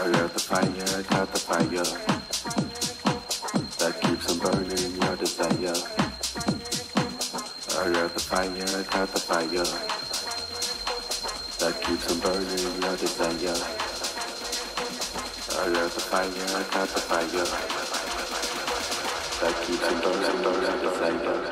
I got the fire that keeps on burning your desire. I got the fire that keeps on burning your desire. I got the fire that keeps on burning your desire.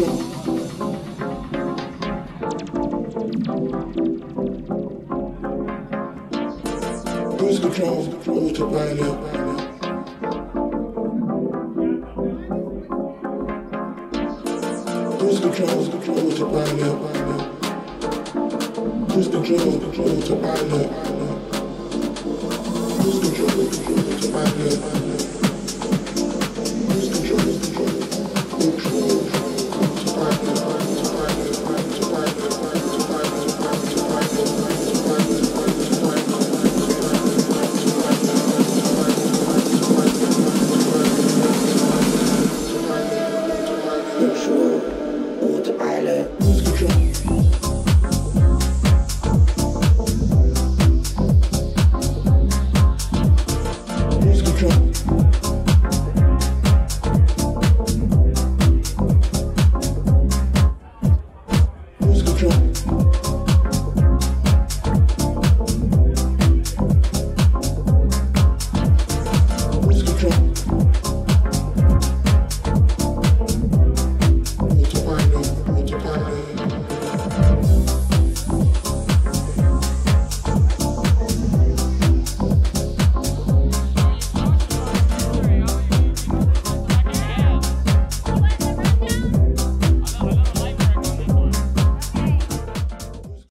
Cruise control over to Pioneer. Cruise control over to Pioneer. Cruise control over to Pioneer. Cruise control over to Pioneer.